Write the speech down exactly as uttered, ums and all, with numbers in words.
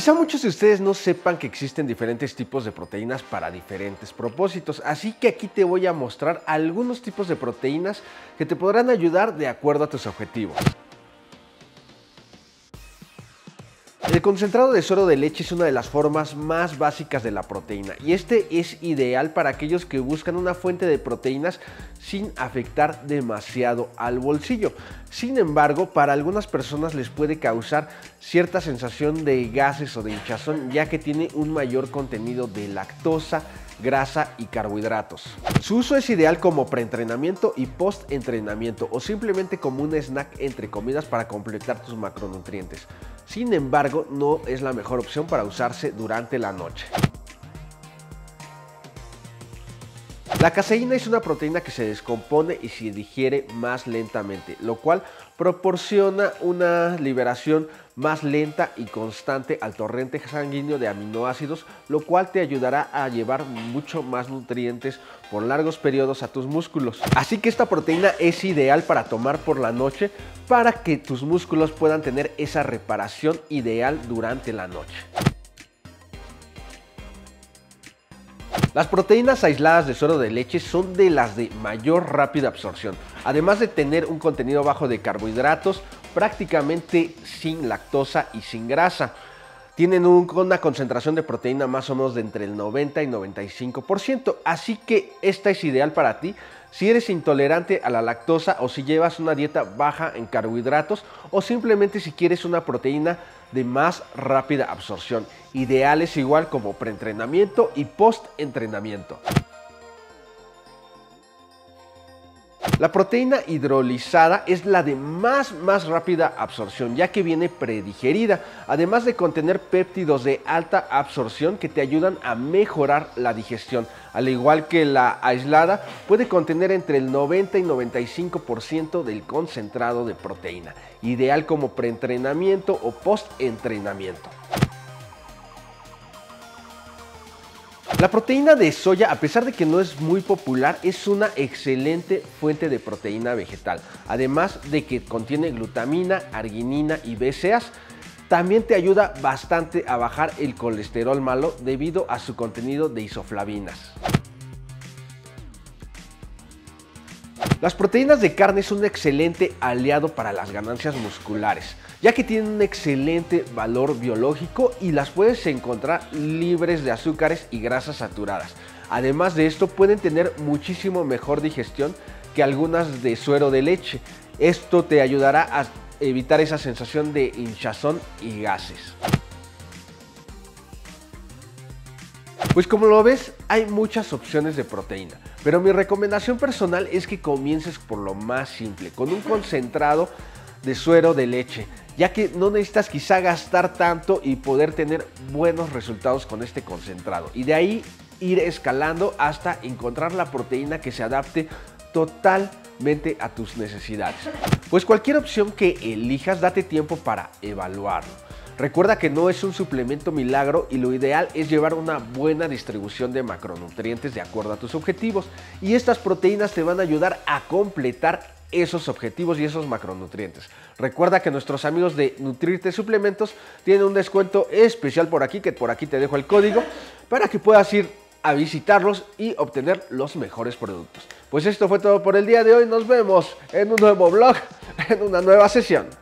Quizá muchos de ustedes no sepan que existen diferentes tipos de proteínas para diferentes propósitos, así que aquí te voy a mostrar algunos tipos de proteínas que te podrán ayudar de acuerdo a tus objetivos. El concentrado de suero de leche es una de las formas más básicas de la proteína y este es ideal para aquellos que buscan una fuente de proteínas sin afectar demasiado al bolsillo. Sin embargo, para algunas personas les puede causar cierta sensación de gases o de hinchazón, ya que tiene un mayor contenido de lactosa, grasa y carbohidratos. Su uso es ideal como preentrenamiento y postentrenamiento o simplemente como un snack entre comidas para completar tus macronutrientes. Sin embargo, no es la mejor opción para usarse durante la noche. La caseína es una proteína que se descompone y se digiere más lentamente, lo cual proporciona una liberación más lenta y constante al torrente sanguíneo de aminoácidos, lo cual te ayudará a llevar mucho más nutrientes por largos periodos a tus músculos. Así que esta proteína es ideal para tomar por la noche para que tus músculos puedan tener esa reparación ideal durante la noche. Las proteínas aisladas de suero de leche son de las de mayor rápida absorción, además de tener un contenido bajo de carbohidratos, prácticamente sin lactosa y sin grasa. Tienen un, una concentración de proteína más o menos de entre el noventa y noventa y cinco por ciento, así que esta es ideal para ti si eres intolerante a la lactosa o si llevas una dieta baja en carbohidratos o simplemente si quieres una proteína de más rápida absorción. Ideales igual como preentrenamiento y postentrenamiento. La proteína hidrolizada es la de más, más rápida absorción, ya que viene predigerida, además de contener péptidos de alta absorción que te ayudan a mejorar la digestión. Al igual que la aislada, puede contener entre el noventa y noventa y cinco por ciento del concentrado de proteína, ideal como preentrenamiento o postentrenamiento. La proteína de soya, a pesar de que no es muy popular, es una excelente fuente de proteína vegetal, además de que contiene glutamina, arginina y B C A As. También te ayuda bastante a bajar el colesterol malo debido a su contenido de isoflavinas. Las proteínas de carne son un excelente aliado para las ganancias musculares, ya que tienen un excelente valor biológico y las puedes encontrar libres de azúcares y grasas saturadas. Además de esto, pueden tener muchísimo mejor digestión que algunas de suero de leche. Esto te ayudará a evitar esa sensación de hinchazón y gases. Pues como lo ves, hay muchas opciones de proteína, pero mi recomendación personal es que comiences por lo más simple, con un concentrado de suero de leche, ya que no necesitas quizá gastar tanto y poder tener buenos resultados con este concentrado. Y de ahí ir escalando hasta encontrar la proteína que se adapte totalmente a tus necesidades. Pues cualquier opción que elijas, date tiempo para evaluarlo. Recuerda que no es un suplemento milagro y lo ideal es llevar una buena distribución de macronutrientes de acuerdo a tus objetivos, y estas proteínas te van a ayudar a completar esos objetivos y esos macronutrientes. Recuerda que nuestros amigos de Nutrirte Suplementos tienen un descuento especial por aquí, que por aquí te dejo el código para que puedas ir a visitarlos y obtener los mejores productos. Pues esto fue todo por el día de hoy, nos vemos en un nuevo vlog, en una nueva sesión.